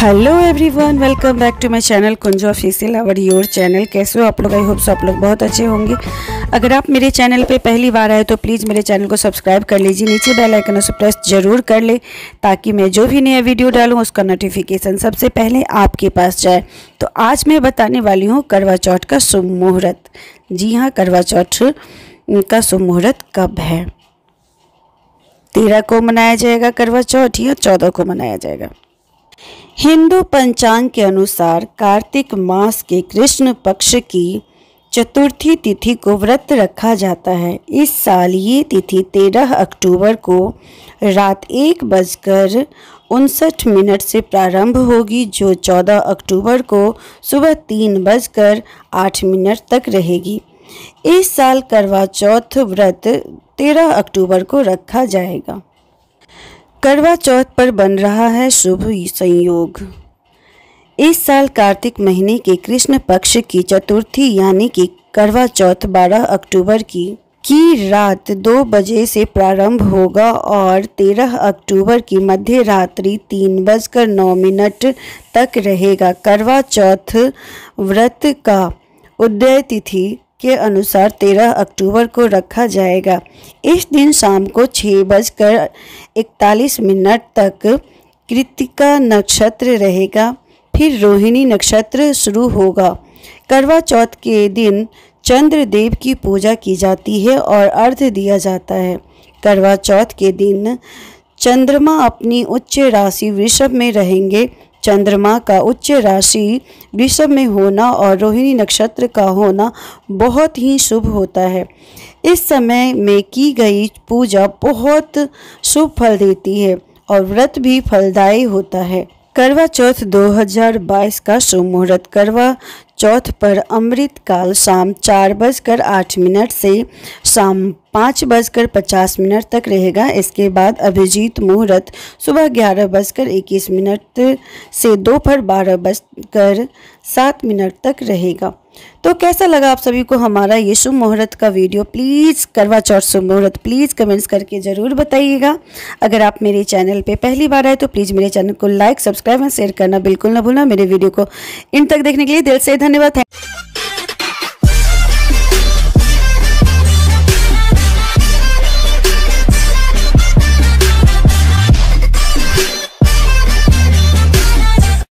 Hello everyone, welcome back to my channel Kunj official our your channel. कैसे हो आप लोग? आई होप सो आप लोग बहुत अच्छे होंगे। अगर आप मेरे चैनल पे पहली बार आए तो प्लीज़ मेरे चैनल को सब्सक्राइब कर लीजिए, नीचे बेल आइकन उसे प्रेस जरूर कर ले ताकि मैं जो भी नया वीडियो डालूँ उसका नोटिफिकेशन सबसे पहले आपके पास जाए। तो आज मैं बताने वाली हूँ करवा चौथ का शुभ मुहूर्त। जी हाँ, करवा चौथ का शुभ मुहूर्त कब है? 13 को मनाया जाएगा करवा चौथ या 14 को मनाया जाएगा। हिंदू पंचांग के अनुसार कार्तिक मास के कृष्ण पक्ष की चतुर्थी तिथि को व्रत रखा जाता है। इस साल ये तिथि 13 अक्टूबर को रात 1:59 से प्रारंभ होगी, जो 14 अक्टूबर को सुबह 3:08 तक रहेगी। इस साल करवा चौथ व्रत 13 अक्टूबर को रखा जाएगा। करवा चौथ पर बन रहा है शुभ संयोग। इस साल कार्तिक महीने के कृष्ण पक्ष की चतुर्थी यानी कि करवा चौथ 12 अक्टूबर की रात 2 बजे से प्रारंभ होगा और 13 अक्टूबर की मध्य रात्रि 3:09 तक रहेगा। करवा चौथ व्रत का उदय तिथि के अनुसार 13 अक्टूबर को रखा जाएगा। इस दिन शाम को 6:41 तक कृतिका नक्षत्र रहेगा, फिर रोहिणी नक्षत्र शुरू होगा। करवा चौथ के दिन चंद्र देव की पूजा की जाती है और अर्घ्य दिया जाता है। करवा चौथ के दिन चंद्रमा अपनी उच्च राशि वृषभ में रहेंगे। चंद्रमा का उच्च राशि वृषभ में होना और रोहिणी नक्षत्र का होना बहुत ही शुभ होता है। इस समय में की गई पूजा बहुत शुभ फल देती है और व्रत भी फलदायी होता है। करवा चौथ 2022 का शुभ मुहूर्त। करवा चौथ पर अमृत काल शाम 4:08 से शाम 5:50 तक रहेगा। इसके बाद अभिजीत मुहूर्त सुबह 11:21 से दोपहर 12:07 तक रहेगा। तो कैसा लगा आप सभी को हमारा ये शुभ मुहूर्त का वीडियो? प्लीज़ करवा चौथ शुभ मुहूर्त प्लीज़ कमेंट्स करके ज़रूर बताइएगा। अगर आप मेरे चैनल पे पहली बार आए तो प्लीज़ मेरे चैनल को लाइक, सब्सक्राइब और शेयर करना बिल्कुल ना भूलना। मेरे वीडियो को इन तक देखने के लिए दिल से धन्यवाद है।